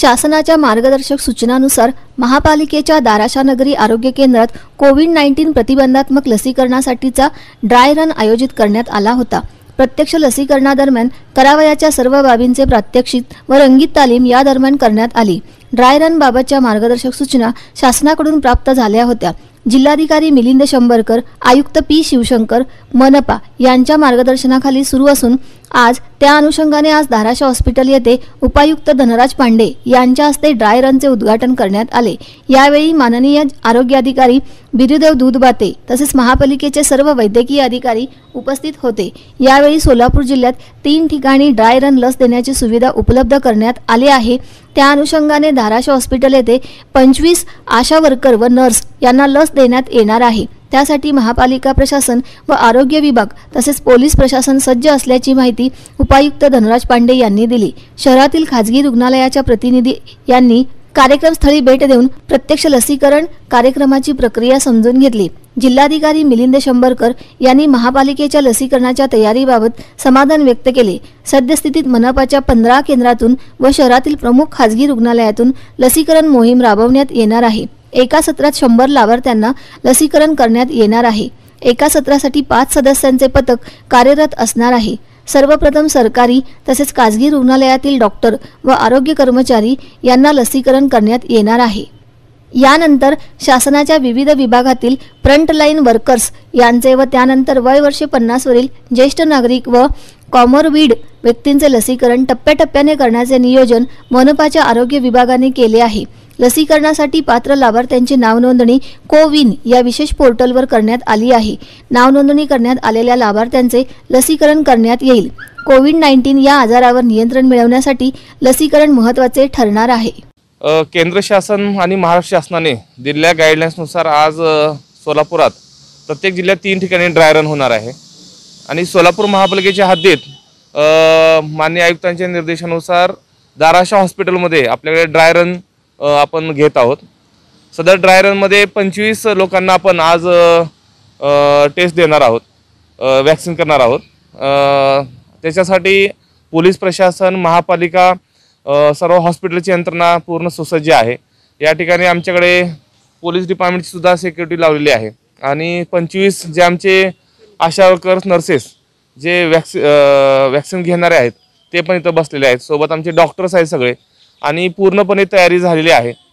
शासनाच्या मार्गदर्शक सूचनानुसार महापालिकेच्या दाराशा नगरी आरोग्य केंद्रात कोविड-19 प्रतिबंधात्मक लसीकरणासाठीचा ड्राय रन आयोजित करण्यात आला होता। प्रत्यक्ष लसीकरणादरम्यान करावयाच्या सर्व बाबींचे प्रात्यक्षिक व रंगीत तालीम या दरम्यान करण्यात आली। ड्राय रन बाबतच्या मार्गदर्शक सूचना शासनाकडून प्राप्त झाल्या होत्या। जिल्हाधिकारी मिलिंद शंभरकर, आयुक्त पी शिवशंकर, मनपा यांच्या मार्गदर्शनाखाली सुरू असून आज त्या अनुषंगाने आज धाराशा हॉस्पिटल येथे उपायुक्त धनराज पांडे यांच्या हस्ते ड्राय रनचे उद्घाटन करण्यात आले। यावेळी माननीय आरोग्य अधिकारी बिरीदेव दूधबाते तसेच महापालिकेचे सर्व वैद्यकीय अधिकारी उपस्थित होते। यावेळी सोलापूर जिल्ह्यात 3 ठिकाणी ड्राय रन लस देण्याची सुविधा उपलब्ध करण्यात आली आहे। त्या अनुषंगाने धाराशा हॉस्पिटल येथे 25 आशा वर्कर व नर्स यांना लस देण्यात येणार आहे। त्यासाठी महापालिका प्रशासन व आरोग्य विभाग तसेच पोलीस प्रशासन सज्ज असल्याची माहिती उपायुक्त धनराज पांडे यांनी दिली। शहरातील खाजगी रुग्णालयाच्या प्रतिनिधी यांनी कार्यक्रमस्थळी भेट देऊन प्रत्यक्ष लसीकरण कार्यक्रमाची प्रक्रिया समजून घेतली। जिल्हाधिकारी मिलिंद शंभरकर यांनी महापालिकेच्या लसीकरणाच्या तयारीबाबत समाधान व्यक्त केले। सद्यस्थितीत मनपाच्या 15 केंद्रातून व शहरातील प्रमुख खाजगी रुग्णालयातून लसीकरण मोहीम राबवण्यात येणार आहे। एका सत्रात 100 लाभार्थ्यांना लसीकरण करण्यात येणार आहे। एका सत्रासाठी 5 सदस्यांचे पथक कार्यरत असणार आहे। सर्वप्रथम सरकारी तसेच खासगी रुग्णालयातील डॉक्टर व आरोग्य कर्मचारी यांना लसीकरण करण्यात येणार आहे। यानंतर शासनाच्या विविध विभागातील फ्रंटलाइन वर्कर्स यांचे व त्यानंतर वय वर्षे 50 वरील ज्येष्ठ नागरिक व कॉमॉर्बिड व्यक्तींचे लसीकरण टप्प्याटप्प्याने करण्याचे नियोजन मनपाच्या आरोग्य विभागाने केले आहे। लसीकरणासाठी पात्र लाभार्थ्यांची नावनोंदणी कोविन या विशेष पोर्टलवर करण्यात आली आहे। नावनोंदणी करण्यात आलेल्या लाभार्थ्यांचे लसीकरण करण्यात येईल। कोविड-19 या आजारावर नियंत्रण मिळवण्यासाठी लसीकरण महत्त्वाचे ठरणार आहे। केंद्र शासन आणि महाराष्ट्र शासनाने दिलेल्या गाईडलाईन्सनुसार आज सोलापुरात प्रत्येक जिल्ह्यात 3 ठिकाणी ड्राय रन होणार आहे आणि सोलापूर महापालिकेच्या हद्दीत माननीय आयुक्तांच्या निर्देशानुसार दाराशा हॉस्पिटलमध्ये आपल्याकडे ड्राय रन आपण घेत आहोत। सदर ड्राय रनमध्ये 25 लोकांना आपण आज टेस्ट देणार आहोत, वैक्सीन करणार आहोत। त्याच्यासाठी पोलीस प्रशासन, महापालिका, सर्व हॉस्पिटलची यंत्रणा पूर्ण सुसज्ज आहे। या ठिकाणी आमच्याकडे पोलीस डिपार्टमेंटची सुद्धा सिक्युरिटी लावलेली आहे आणि 25 जे आमचे आशा वर्कर्स, नर्सेस जे वैक्सीन घेणारे आहेत ते पण इथं बसलेले आहेत। सोबत आमचे डॉक्टर्स आहेत सगळे आणि पूर्णपणे तयारी झालेली आहे।